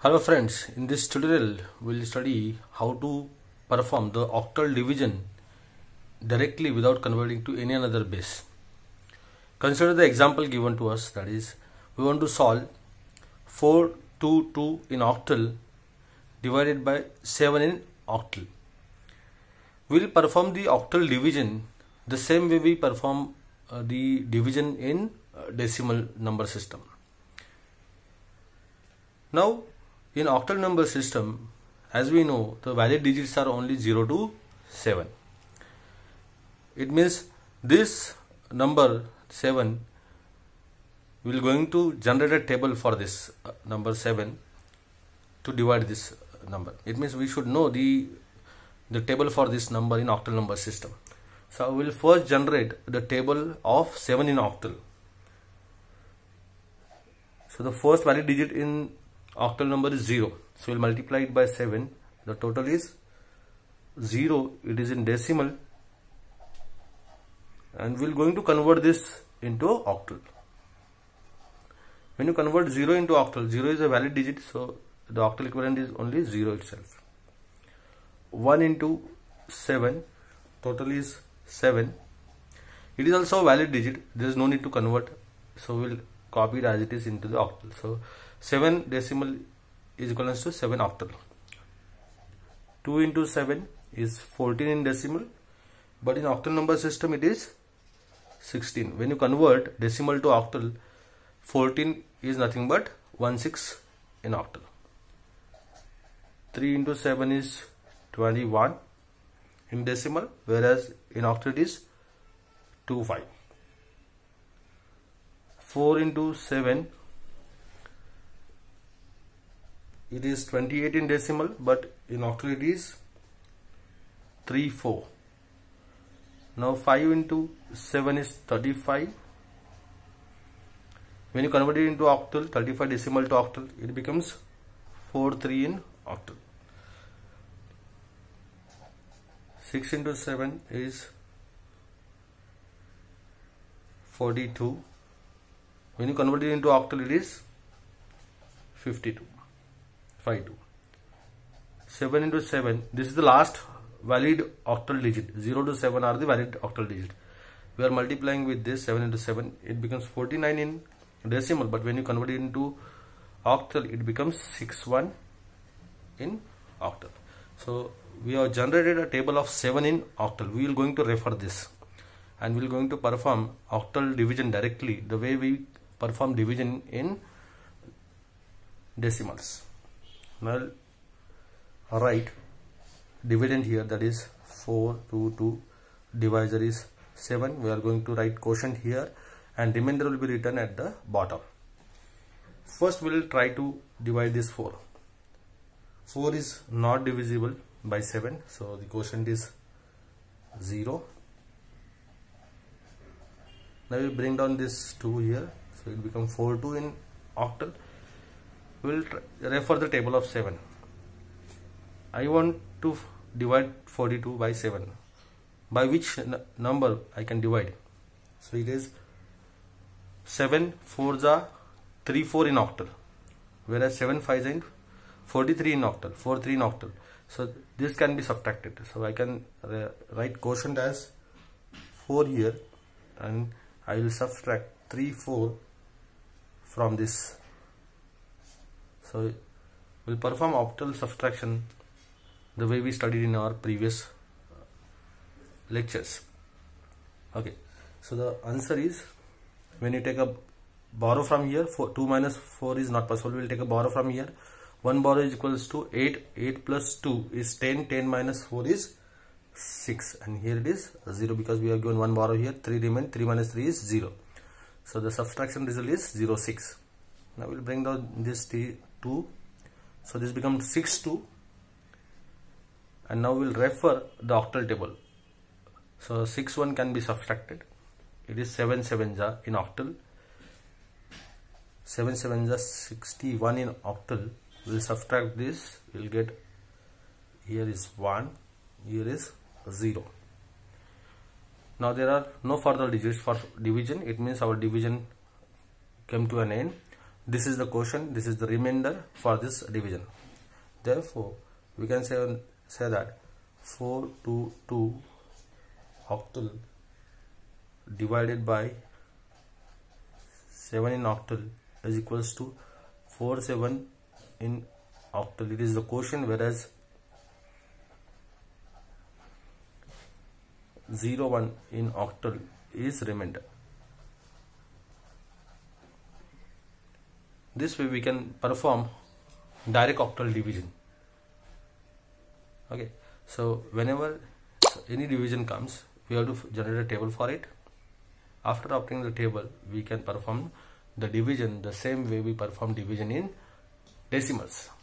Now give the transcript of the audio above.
Hello friends, in this tutorial we will study how to perform the octal division directly without converting to any another base. Consider the example given to us, that is, we want to solve 422 in octal divided by 7 in octal. We will perform the octal division the same way we perform the division in decimal number system. Now, in octal number system, as we know, the valid digits are only 0 to 7. It means this number 7, we are going to generate a table for this number 7 to divide this number. It means we should know the table for this number in octal number system. So, we will first generate the table of 7 in octal. So, the first valid digit in octal number is 0. So, we will multiply it by 7. The total is 0. It is in decimal. And we are going to convert this into octal. When you convert 0 into octal, 0 is a valid digit. So, the octal equivalent is only 0 itself. 1 into 7. Total is 7. It is also a valid digit. There is no need to convert. So, we will copy it as it is into the octal. So, 7 decimal is equal to 7 octal. 2 into 7 is 14 in decimal. But in octal number system, it is 16. When you convert decimal to octal, 14 is nothing but 16 in octal. 3 into 7 is 21 in decimal, whereas in octal it is 25. 4 into 7, it is 28 in decimal, but in octal it is 34. Now 5 into 7 is 35. When you convert it into octal, 35 decimal to octal, it becomes 43 in octal. 6 into 7 is 42. When you convert it into octal, it is 52. 7 into 7, this is the last valid octal digit. 0 to 7 are the valid octal digit. We are multiplying with this 7 into 7. It becomes 49 in decimal. But when you convert it into octal, it becomes 61 in octal. So, we have generated a table of 7 in octal. We are going to refer this. And we are going to perform octal division directly the way we perform division in decimals. Now write dividend here, that is 422, divisor is 7. We are going to write quotient here and remainder will be written at the bottom. First we will try to divide this 4. 4 is not divisible by 7, so the quotient is 0. Now we bring down this 2 here, so it becomes 42 in octal. We will refer the table of 7. I want to divide 42 by 7. By which number I can divide? So it is 7 4s are 34 in octal, whereas 7 5s are 43 in octal, 43 in octal. So this can be subtracted. So I can write quotient as 4 here, and I will subtract 3, 4 from this. So we'll perform octal subtraction the way we studied in our previous lectures. Okay, so the answer is, when you take a borrow from here, 2 minus 4 is not possible. We'll take a borrow from here. 1 borrow is equals to 8, 8 plus 2 is 10, 10 minus 4 is 6, and here it is 0 because we have given 1 borrow here. 3 remain, 3 minus 3 is 0. So the subtraction result is 0, 6. Now we'll bring down this 2. So this becomes 6, 2. And now we'll refer the octal table. So 6, 1 can be subtracted. It is 7, 7s are in octal. 7, 7s are 61 in octal. We'll subtract this. We'll get here is 1. Here is 0. Now there are no further digits for division. It means our division came to an end. This is the quotient, this is the remainder for this division. Therefore, we can say that 422 octal divided by 7 in octal is equals to 47 in octal. It is the quotient, whereas 01 in octal is remainder. This way we can perform direct octal division. Okay, so whenever any division comes, we have to generate a table for it. After obtaining the table, we can perform the division the same way we perform division in decimals.